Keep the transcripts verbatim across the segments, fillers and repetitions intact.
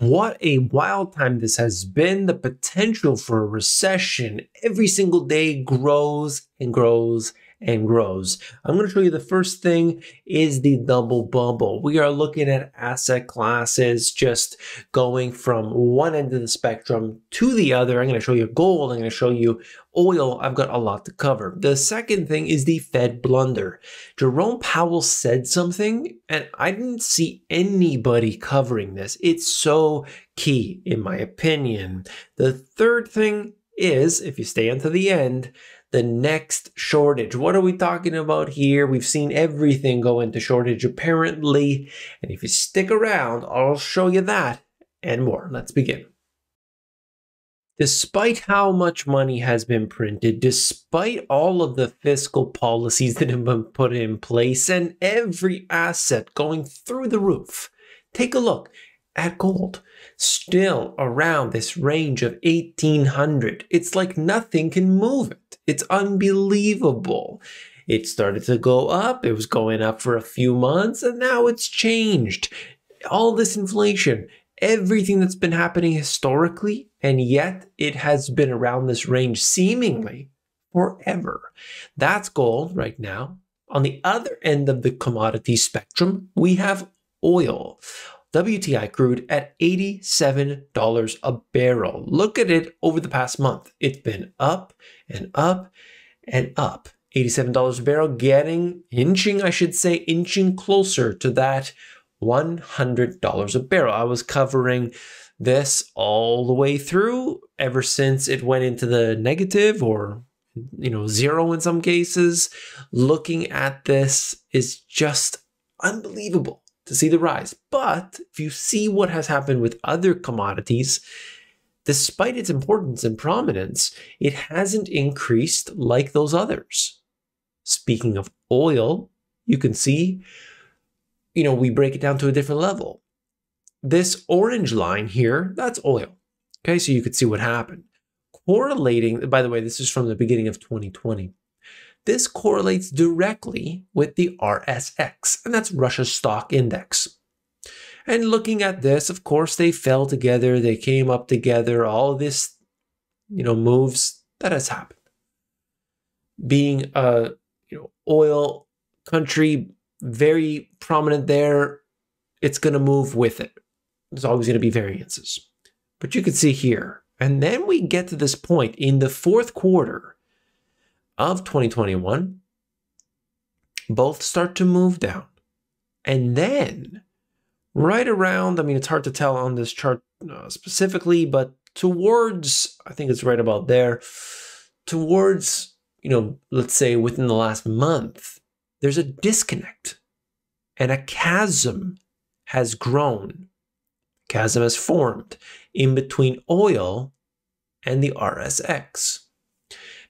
What a wild time this has been. The potential for a recession every single day grows and grows and grows. I'm going to show you the first thing is the double bubble. We are looking at asset classes just going from one end of the spectrum to the other. I'm going to show you gold. I'm going to show you oil. I've got a lot to cover. The second thing is the Fed blunder. Jerome Powell said something and I didn't see anybody covering this. It's so key in my opinion. The third thing is, if you stay until the end, the next shortage. What are we talking about here? We've seen everything go into shortage apparently. And if you stick around, I'll show you that and more. Let's begin. Despite how much money has been printed, despite all of the fiscal policies that have been put in place and every asset going through the roof, take a look at gold. Still around this range of eighteen hundred. It's like nothing can move it. It's unbelievable. It started to go up. It was going up for a few months and now it's changed. All this inflation, everything that's been happening historically, and yet it has been around this range seemingly forever. That's gold right now. On the other end of the commodity spectrum, we have oil. W T I crude at eighty-seven dollars a barrel. Look at it over the past month. It's been up and up and up. eighty-seven dollars a barrel, getting, inching, I should say, inching closer to that one hundred dollars a barrel. I was covering this all the way through ever since it went into the negative or, you know, zero in some cases. Looking at this is just unbelievable to see the rise. But if you see what has happened with other commodities, despite its importance and prominence, it hasn't increased like those others. Speaking of oil, you can see, you know, we break it down to a different level. This orange line here, that's oil. Okay, so you could see what happened. Correlating, by the way, this is from the beginning of twenty twenty. This correlates directly with the R S X, and that's Russia's stock index. And looking at this, of course, they fell together, they came up together, all this, you know, moves that has happened. Being a, you know, oil country, very prominent there, it's going to move with it. There's always going to be variances. But you can see here, and then we get to this point in the fourth quarter of twenty twenty-one, both start to move down. And then right around, I mean, it's hard to tell on this chart uh, specifically, but towards, I think it's right about there, towards, you know, let's say within the last month, there's a disconnect and a chasm has grown. Chasm has formed in between oil and the R S X.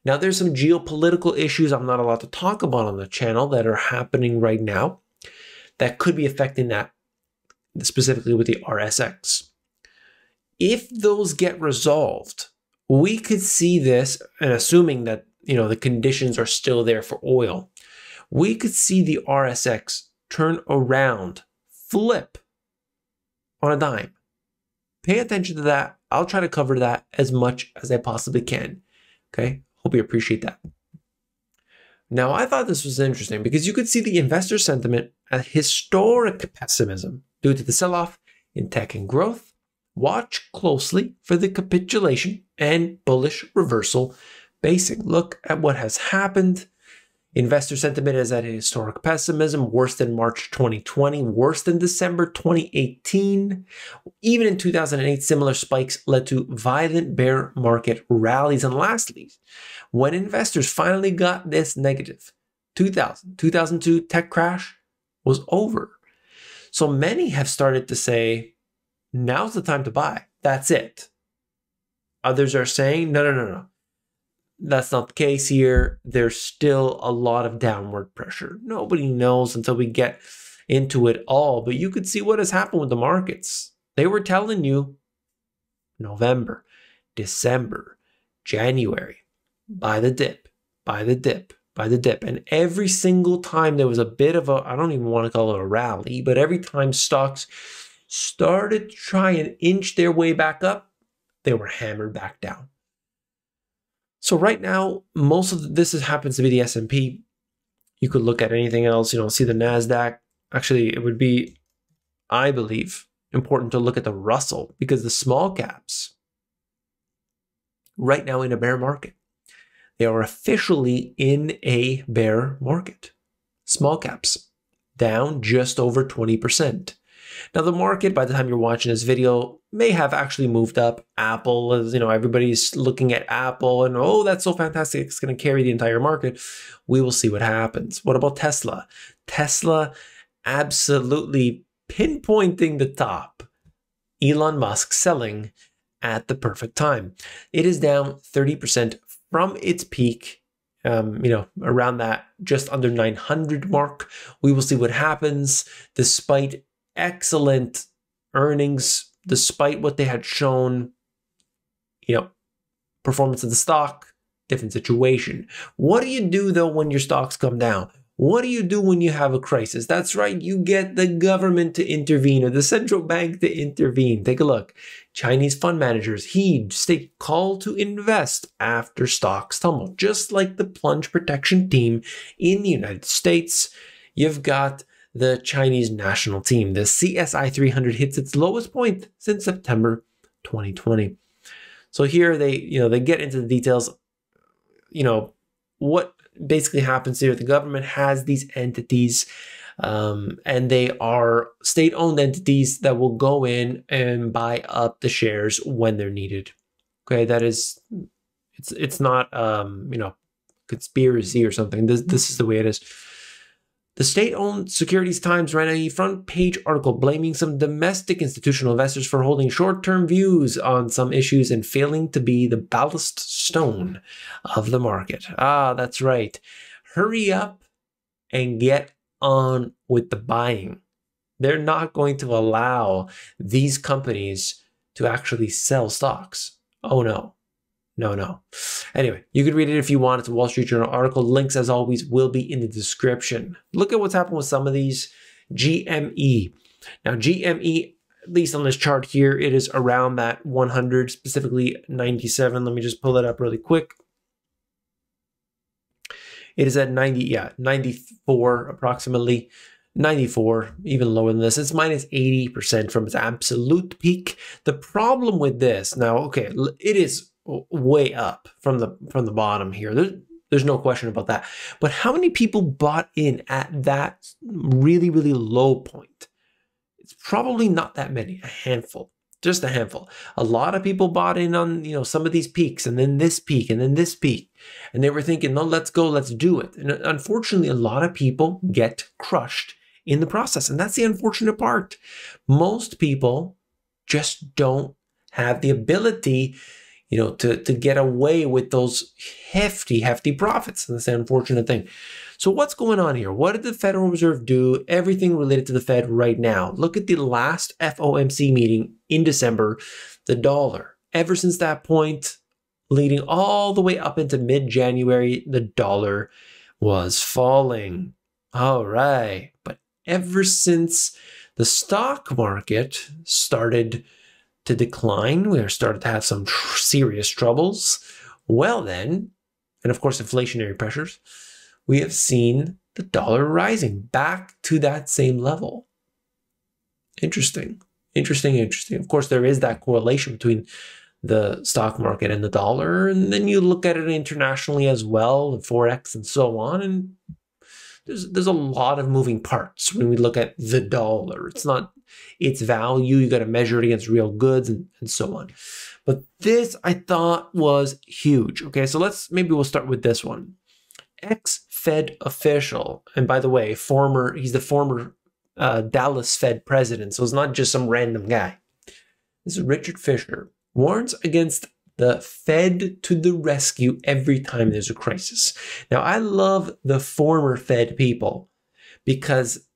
Now, there's some geopolitical issues I'm not allowed to talk about on the channel that are happening right now that could be affecting that, specifically with the R S X. If those get resolved, we could see this, and assuming that, you know, the conditions are still there for oil, we could see the R S X turn around, flip on a dime. Pay attention to that. I'll try to cover that as much as I possibly can, okay? Hope you appreciate that. Now, I thought this was interesting because you could see the investor sentiment at historic pessimism due to the sell-off in tech and growth. Watch closely for the capitulation and bullish reversal basing. Look at what has happened. Investor sentiment is at a historic pessimism, worse than March twenty twenty, worse than December twenty eighteen. Even in two thousand eight, similar spikes led to violent bear market rallies. And lastly, when investors finally got this negative, two thousand, two thousand two tech crash was over. So many have started to say, now's the time to buy. That's it. Others are saying, no, no, no, no. That's not the case here. There's still a lot of downward pressure. Nobody knows until we get into it all, but you could see what has happened with the markets. They were telling you November, December, January, buy the dip, buy the dip, buy the dip. And every single time there was a bit of a, I don't even want to call it a rally, but every time stocks started to try and inch their way back up, they were hammered back down. So right now, most of this is, happens to be the S and P. You could look at anything else, you know, see the NASDAQ. Actually, it would be, I believe, important to look at the Russell, because the small caps right now in a bear market, they are officially in a bear market. Small caps down just over twenty percent. Now the market, by the time you're watching this video, may have actually moved up. Apple, as you know, everybody's looking at Apple and, oh, that's so fantastic, it's going to carry the entire market. We will see what happens. What about Tesla? Tesla absolutely pinpointing the top. Elon Musk selling at the perfect time. It is down thirty percent from its peak, um, you know, around that just under nine hundred mark. We will see what happens. Despite excellent earnings, despite what they had shown, you know, performance of the stock, different situation. What do you do though when your stocks come down? What do you do when you have a crisis? That's right, you get the government to intervene, or the central bank to intervene. Take a look. Chinese fund managers heed state call to invest after stocks tumble. Just like the plunge protection team in the United States, you've got the Chinese national team. The C S I three hundred hits its lowest point since September twenty twenty. So here they, you know, they get into the details, you know, what basically happens here. The government has these entities, um, and they are state-owned entities that will go in and buy up the shares when they're needed. Okay, that is, it's it's not um, you know, conspiracy or something. This this is the way it is. The state-owned Securities Times ran a front-page article blaming some domestic institutional investors for holding short-term views on some issues and failing to be the ballast stone of the market. Ah, that's right. Hurry up and get on with the buying. They're not going to allow these companies to actually sell stocks. Oh, no. No, no. Anyway, you could read it if you want. It's a Wall Street Journal article. Links, as always, will be in the description. Look at what's happened with some of these. G M E. Now, G M E, at least on this chart here, it is around that one hundred, specifically ninety-seven. Let me just pull that up really quick. It is at ninety, yeah, ninety-four approximately. ninety-four, even lower than this. It's minus eighty percent from its absolute peak. The problem with this, now, okay, it is way up from the from the bottom here. There's, there's no question about that. But how many people bought in at that really, really low point? It's probably not that many, a handful, just a handful. A lot of people bought in on, you know, some of these peaks, and then this peak, and then this peak. And they were thinking, no, let's go, let's do it. And unfortunately, a lot of people get crushed in the process. And that's the unfortunate part. Most people just don't have the ability, you know, to, to get away with those hefty, hefty profits. And that's an unfortunate thing. So what's going on here? What did the Federal Reserve do? Everything related to the Fed right now. Look at the last F O M C meeting in December, the dollar. Ever since that point, leading all the way up into mid-January, the dollar was falling. All right. But ever since the stock market started to decline, we started to have some tr serious troubles. Well then, and of course inflationary pressures, we have seen the dollar rising back to that same level. Interesting, interesting, interesting. Of course, there is that correlation between the stock market and the dollar, and then you look at it internationally as well, and Forex and so on, and There's, there's a lot of moving parts when we look at the dollar. It's not its value. You got to measure it against real goods and, and so on. But this I thought was huge. Okay, so let's, maybe we'll start with this one. Ex-Fed official, and by the way, former, he's the former uh, Dallas Fed president, so it's not just some random guy. This is Richard Fisher, warns against the Fed to the rescue every time there's a crisis. Now, I love the former Fed people because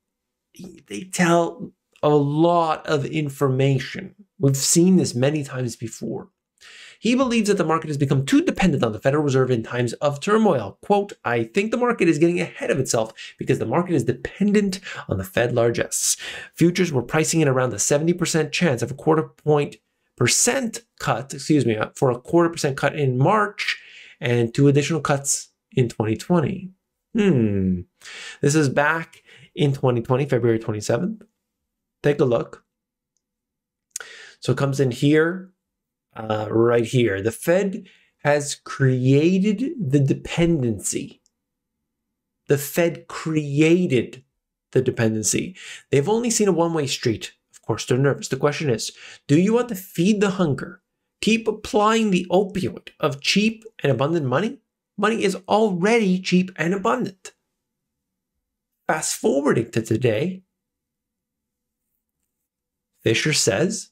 they tell a lot of information. We've seen this many times before. He believes that the market has become too dependent on the Federal Reserve in times of turmoil. Quote, I think the market is getting ahead of itself because the market is dependent on the Fed largesse. Futures were pricing in around the seventy percent chance of a quarter point percent cut, excuse me, for a quarter percent cut in March and two additional cuts in twenty twenty. Hmm. This is back in twenty twenty, February twenty-seventh. Take a look. So it comes in here, uh, right here. The Fed has created the dependency. The Fed created the dependency. They've only seen a one-way street. Of course, they're nervous. The question is, do you want to feed the hunger? Keep applying the opioid of cheap and abundant money? Money is already cheap and abundant. Fast forwarding to today, Fisher says,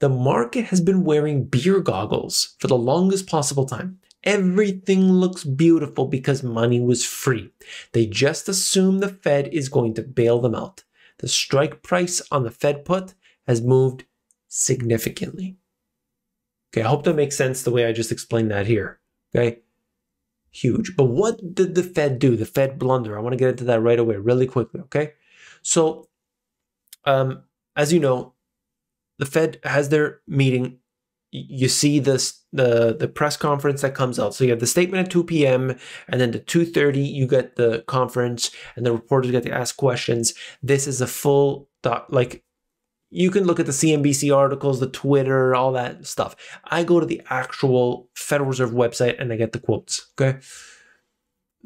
the market has been wearing beer goggles for the longest possible time. Everything looks beautiful because money was free. They just assume the Fed is going to bail them out. The strike price on the Fed put has moved significantly. Okay, I hope that makes sense the way I just explained that here. Okay, huge. But what did the Fed do? The Fed blunder. I want to get into that right away, really quickly. Okay, so um, as you know, the Fed has their meeting. You see this, the, the press conference that comes out. So you have the statement at two p m and then at two thirty, you get the conference and the reporters get to ask questions. This is a full, doc, like you can look at the C N B C articles, the Twitter, all that stuff. I go to the actual Federal Reserve website and I get the quotes, okay?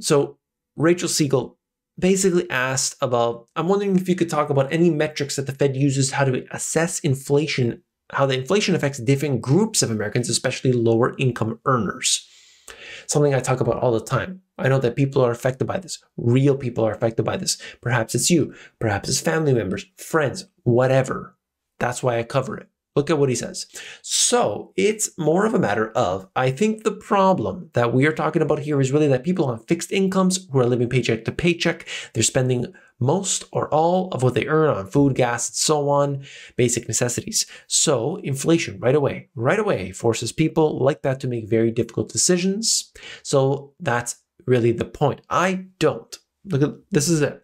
So Rachel Siegel basically asked about, I'm wondering if you could talk about any metrics that the Fed uses how to assess inflation, how the inflation affects different groups of Americans, especially lower income earners. Something I talk about all the time. I know that people are affected by this. Real people are affected by this. Perhaps it's you. Perhaps it's family members, friends, whatever. That's why I cover it. Look at what he says. So it's more of a matter of, I think the problem that we are talking about here is really that people on fixed incomes who are living paycheck to paycheck, they're spending most or all of what they earn on food, gas, and so on, basic necessities. So inflation right away, right away forces people like that to make very difficult decisions. So that's really the point. I don't, look at, this is it.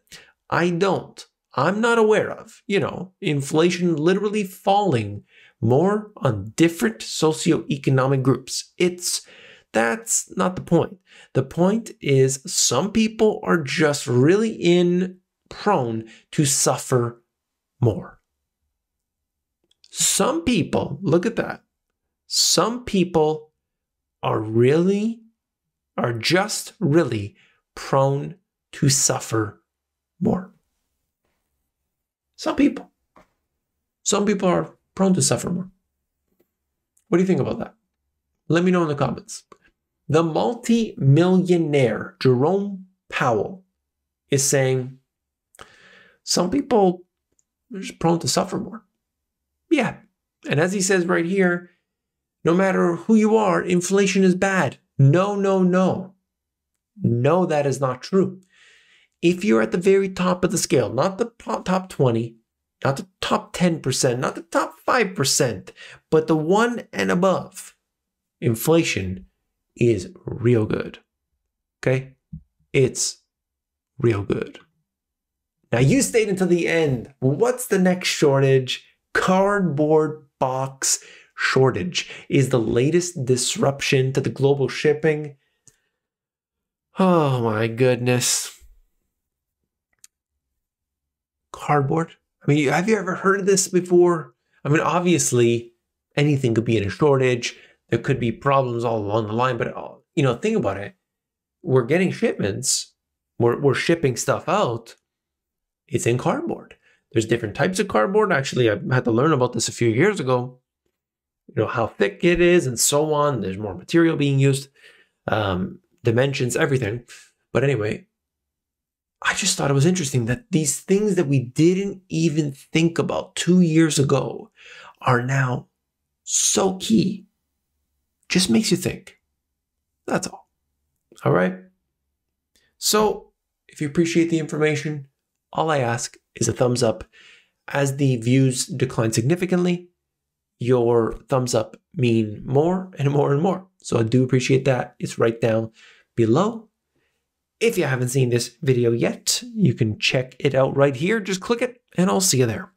I don't, I'm not aware of, you know, inflation literally falling more on different socioeconomic groups. It's, that's not the point. The point is some people are just really in prone to suffer more. Some people, look at that. Some people are really, are just really prone to suffer more. Some people, some people are prone to suffer more. What do you think about that? Let me know in the comments. The multi-millionaire Jerome Powell is saying, some people are just prone to suffer more. Yeah, and as he says right here, no matter who you are, inflation is bad. No, no, no. No, that is not true. If you're at the very top of the scale, not the top twenty, not the top ten percent, not the top five percent, but the one and above, inflation is real good, okay? It's real good. Now you stayed until the end. What's the next shortage? Cardboard box shortage is the latest disruption to the global shipping. Oh my goodness. Cardboard? I mean, have you ever heard of this before? I mean, obviously, anything could be in a shortage. There could be problems all along the line, but, you know, think about it. We're getting shipments. We're, we're shipping stuff out. It's in cardboard. There's different types of cardboard. Actually, I had to learn about this a few years ago. You know, how thick it is and so on. There's more material being used, um, dimensions, everything. But anyway, I just thought it was interesting that these things that we didn't even think about two years ago are now so key. Just makes you think. That's all. All right? So if you appreciate the information, all I ask is a thumbs up. As the views decline significantly, your thumbs up mean more and more and more. So I do appreciate that. It's right down below. If you haven't seen this video yet, you can check it out right here. Just click it and I'll see you there.